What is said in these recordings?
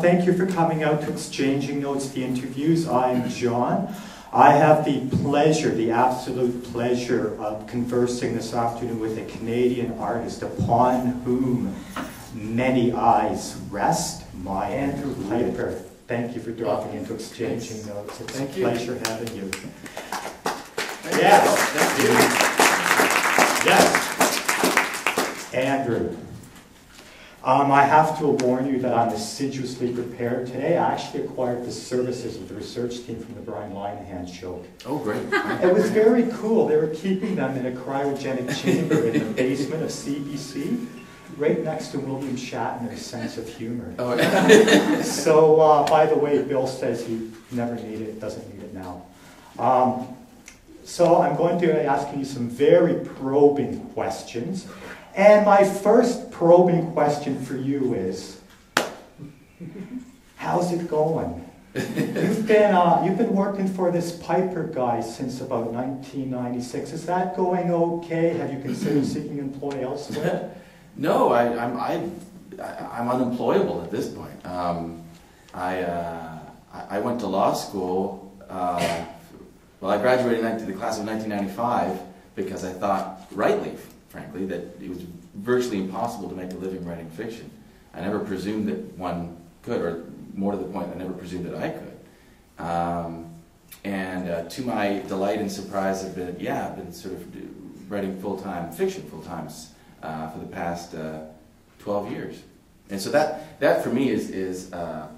Thank you for coming out to Exchanging Notes, the interviews. I'm John. I have the pleasure, the absolute pleasure of conversing this afternoon with a Canadian artist upon whom many eyes rest, my Andrew Pyper. Thank you for dropping into Exchanging Notes. It's a pleasure having you. Yes, thank you. Yes, Andrew. I have to warn you that I'm assiduously prepared today. I actually acquired the services of the research team from the Brian Linehan Show. Oh, great. It was very cool. They were keeping them in a cryogenic chamber in the basement of CBC, right next to William Shatner's sense of humor. Oh, yeah. So, by the way, Bill says he never needed it, doesn't need it now. So I'm going to be asking you some very probing questions. And my first probing question for you is, how's it going? You've been working for this Pyper guy since about 1996. Is that going okay? Have you considered seeking employment elsewhere? No, I'm unemployable at this point. I went to law school. Well, I graduated in the class of 1995 because I thought, rightly, frankly, that it was virtually impossible to make a living writing fiction. I never presumed that one could, or more to the point, I never presumed that I could. To my delight and surprise, I've been sort of writing full-time fiction, for the past 12 years. And so that for me is the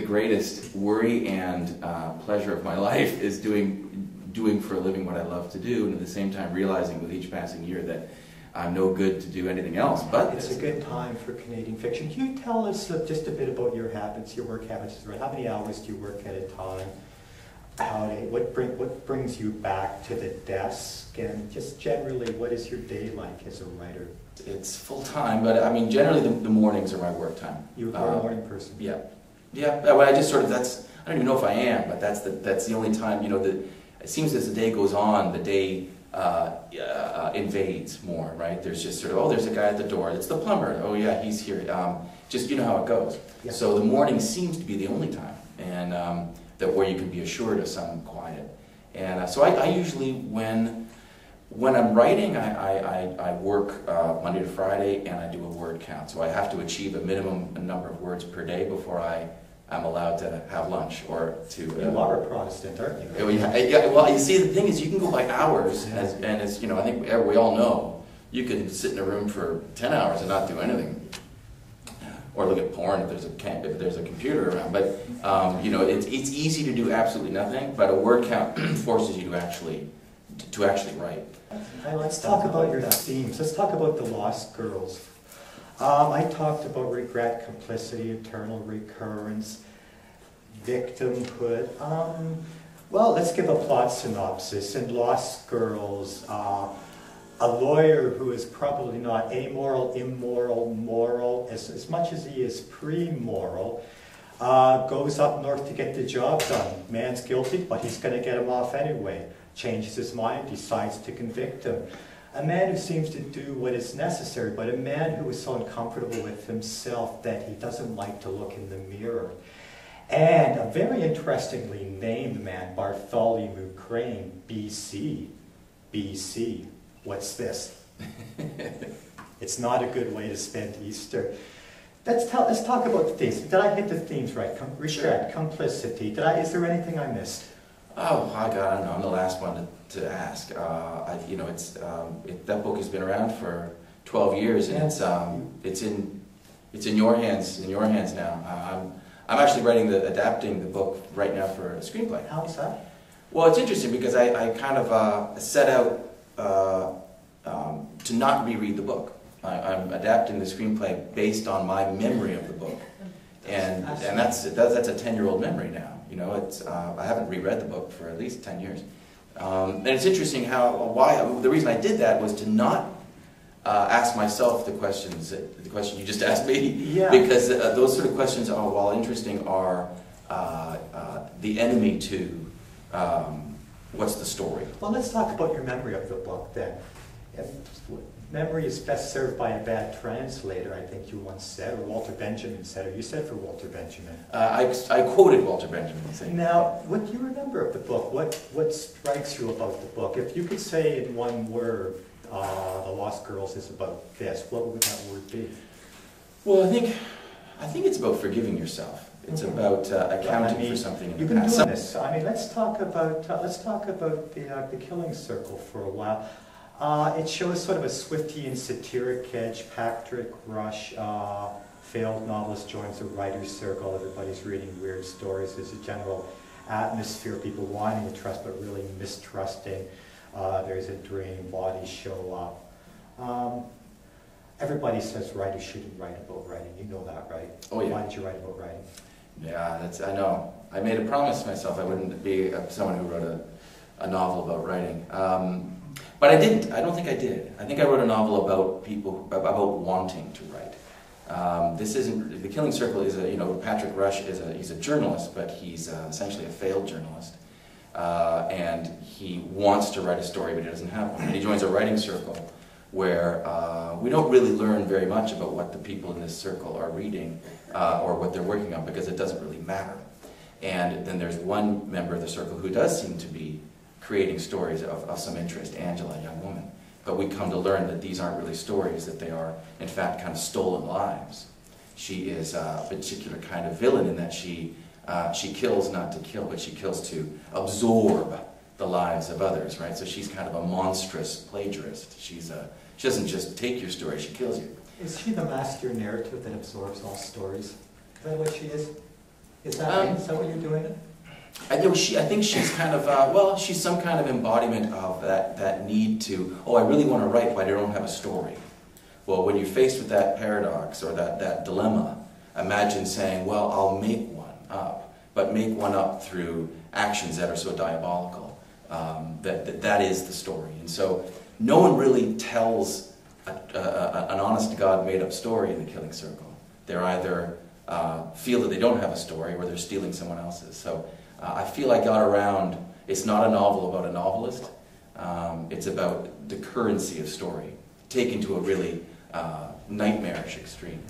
greatest worry and pleasure of my life, is doing for a living what I love to do, and at the same time realizing with each passing year that I'm no good to do anything else but this. It's a good time for Canadian fiction. Can you tell us just a bit about your habits, your work habits? How many hours do you work at a time? What brings you back to the desk? And just generally, what is your day like as a writer? It's full time, but I mean, generally the mornings are my work time. You're a morning person? Yeah. Yeah, well, I just sort of, I don't even know if I am, but that's the only time, you know, it seems as the day goes on, the day invades more, right? There's just sort of, oh, there's a guy at the door, it's the plumber, oh yeah, he's here. Just, you know how it goes. Yeah. So the morning seems to be the only time, and that where you can be assured of some quiet. And so I usually, when I'm writing, I work Monday to Friday, and I do a word count. So I have to achieve a minimum number of words per day before I'm allowed to have lunch or to... You are a Protestant, aren't you? Yeah, well, you see, the thing is, you can go by hours, and it's, you know, I think we all know, you can sit in a room for 10 hours and not do anything. Or look at porn if there's a computer around. But, you know, it's easy to do absolutely nothing, but a word count forces you to actually write. Let's talk about your themes. Let's talk about the Lost Girls. I talked about regret, complicity, eternal recurrence, victimhood. Well, let's give a plot synopsis. In Lost Girls, a lawyer who is probably not amoral, immoral, moral, as much as he is pre-moral, goes up north to get the job done. Man's guilty, but he's going to get him off anyway. Changes his mind, decides to convict him. A man who seems to do what is necessary, but a man who is so uncomfortable with himself that he doesn't like to look in the mirror. And a very interestingly named man, Bartholomew Crane, B.C. B.C. What's this? It's not a good way to spend Easter. Let's talk about the themes. Did I hit the themes right? Regret, complicity. Is there anything I missed? Oh, God, I don't know. I'm the last one to ask. You know, that book has been around for 12 years, and it's in your hands. In your hands now. I'm actually adapting the book right now for a screenplay. How's that? Well, it's interesting because I kind of set out to not reread the book. I'm adapting the screenplay based on my memory of the book, and that's a 10-year-old memory now. You know, I haven't reread the book for at least 10 years. And it's interesting the reason I did that was to not ask myself the question you just asked me. Yeah. Because those sort of questions are, while interesting, are the enemy to what's the story. Well, let's talk about your memory of the book then. Memory is best served by a bad translator, I think you once said, or Walter Benjamin said, or you said for Walter Benjamin. I quoted Walter Benjamin. Now, what do you remember of the book? What strikes you about the book? If you could say in one word, The Lost Girls is about this, what would that word be? Well, I think it's about forgiving yourself. It's about accounting for something in the past. You've been doing this. I mean, let's talk about the Killing Circle for a while. It shows sort of a Swiftian satiric edge. Patrick Rush, failed novelist, joins a writer's circle. Everybody's reading weird stories. There's a general atmosphere, people wanting to trust but really mistrusting. There's a dream, bodies show up. Everybody says writers shouldn't write about writing. You know that, right? Oh, yeah. Why did you write about writing? Yeah, I know. I made a promise to myself I wouldn't be someone who wrote a novel about writing. But I didn't. I don't think I did. I think I wrote a novel about people, about wanting to write. This isn't, The Killing Circle is a, Patrick Rush is he's a journalist, but he's essentially a failed journalist. And he wants to write a story, but he doesn't have one. And he joins a writing circle where we don't really learn very much about what the people in this circle are reading or what they're working on, because it doesn't really matter. And then there's one member of the circle who does seem to be creating stories of some interest, Angela, a young woman. But we come to learn that these aren't really stories, that they are, in fact, kind of stolen lives. She is a particular kind of villain in that she kills not to kill, but she kills to absorb the lives of others, right? So she's kind of a monstrous plagiarist. She doesn't just take your story, she kills you. Is she the master narrative that absorbs all stories? Is that what she is? Is that, is that what you're doing? I think she's kind of, well, she's some kind of embodiment of that need to, oh, I really want to write, but I don't have a story. Well, when you're faced with that paradox or that dilemma, imagine saying, well, I'll make one up, but make one up through actions that are so diabolical. That is the story. And so no one really tells an honest-to-God made-up story in The Killing Circle. They're either feel that they don't have a story or they're stealing someone else's. So I feel I got around, it's not a novel about a novelist, it's about the currency of story, taken to a really nightmarish extreme.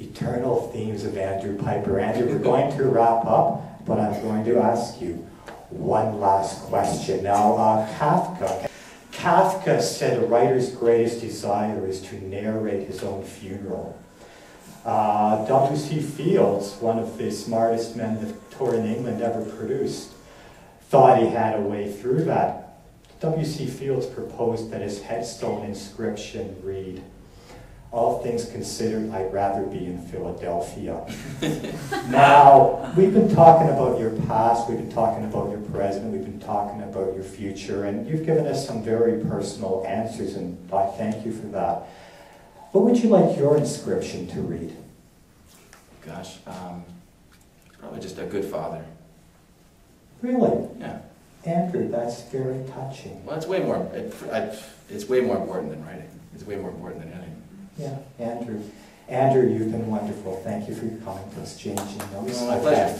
Eternal themes of Andrew Pyper. Andrew, we're going to wrap up, but I'm going to ask you one last question. Now, Kafka. Kafka said a writer's greatest desire is to narrate his own funeral. W.C. Fields, one of the smartest men that Victorian England ever produced, thought he had a way through that. W.C. Fields proposed that his headstone inscription read, "All things considered, I'd rather be in Philadelphia." Now, we've been talking about your past, we've been talking about your present, we've been talking about your future, and you've given us some very personal answers, and I thank you for that. What would you like your inscription to read? Gosh, probably just a good father. Really? Yeah. Andrew, that's very touching. Well, it's way more. It's way more important than writing. It's way more important than anything. Yeah, Andrew. Andrew, you've been wonderful. Thank you for your coming to exchange notes. My pleasure.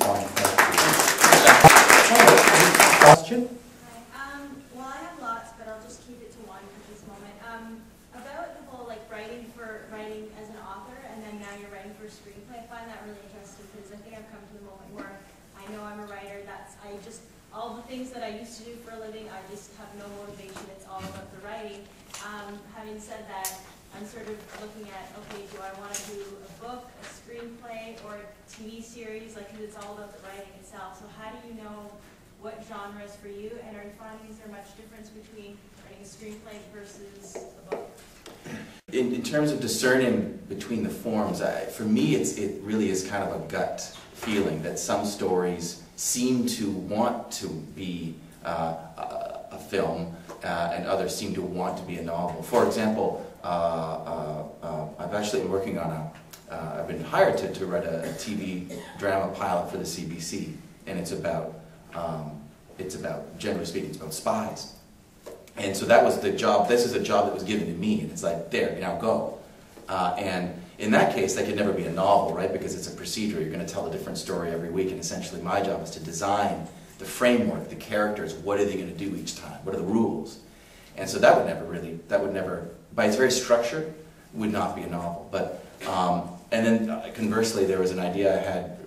Question? Well, I have lots, but I'll just keep it to one for this moment. About the whole writing for writing as an author, and then now you're writing for a screenplay. I find that really interesting because I think I've come to the moment where I know I'm a writer. All the things that I used to do for a living, I just have no motivation. It's all about the writing. Having said that, I'm sort of looking at, okay, do I want to do a book, a screenplay, or a TV series? Because it's all about the writing itself. So how do you know what genre is for you? And are you finding is there much difference between writing a screenplay versus a book? In terms of discerning between the forms, for me it really is kind of a gut feeling that some stories seem to want to be a film and others seem to want to be a novel. For example, I've actually been working on I've been hired to write a TV drama pilot for the CBC, and it's about, generally speaking, it's about spies. And so that was the job. This is a job that was given to me, and it's like, there, now go. And in that case, that could never be a novel, right? Because it's a procedure. You're going to tell a different story every week, and essentially my job is to design the framework, the characters. What are they going to do each time? What are the rules? And so that would never really, that would never, by its very structure, would not be a novel. But, and then conversely, there was an idea I had,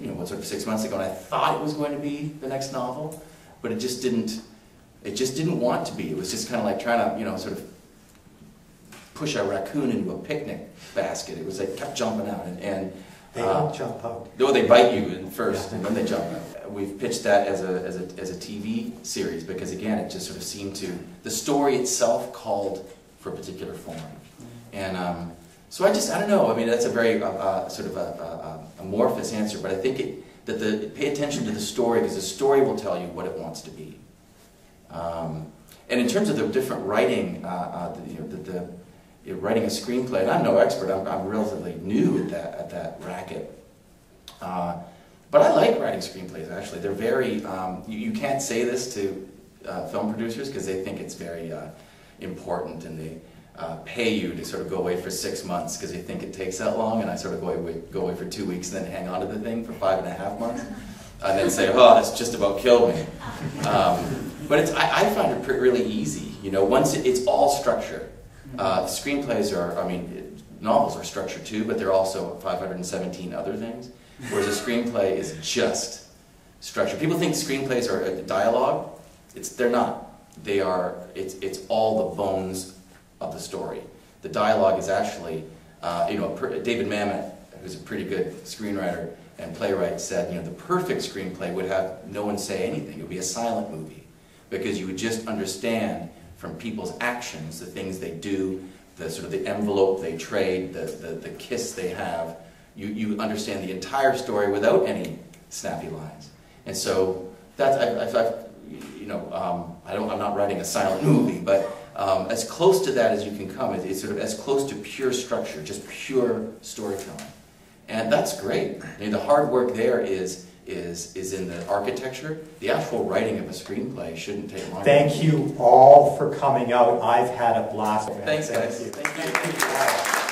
you know, what, sort of 6 months ago, and I thought it was going to be the next novel, but it just didn't want to be. It was just kind of like trying to, you know, sort of push a raccoon into a picnic basket. It was like, kept jumping out, and they don't jump out. No, they bite you in first, yeah, and then they jump out. We've pitched that as a TV series because, again, it just sort of seemed to, the story itself called for a particular form. And so I don't know, I mean, that's a very sort of a amorphous answer, but I think pay attention to the story, because the story will tell you what it wants to be. And in terms of the different writing, writing a screenplay, and I'm no expert, I'm relatively new at that racket. But I like writing screenplays, actually. They're very, you can't say this to film producers because they think it's very important, and they pay you to sort of go away for 6 months because they think it takes that long, and I sort of go away for 2 weeks and then hang on to the thing for 5.5 months, and then say, oh, that's just about killed me. But I find it really easy, you know, once it's all structure. Screenplays are, I mean, novels are structured too, but they're also 517 other things, whereas a screenplay is just structure. People think screenplays are a dialogue. They're not. They are, it's all the bones of the story. The dialogue is actually, you know, David Mamet, who's a pretty good screenwriter and playwright, said, you know, the perfect screenplay would have no one say anything. It would be a silent movie, because you would just understand from people's actions, the things they do, the sort of the envelope they trade, the kiss they have. You understand the entire story without any snappy lines. And so that's, I'm not writing a silent movie, but as close to that as you can come, it's sort of as close to pure structure, just pure storytelling. And that's great. I mean, the hard work there is in the architecture. The actual writing of a screenplay shouldn't take long. Thank you all for coming out. I've had a blast. Thanks, guys. Thank you.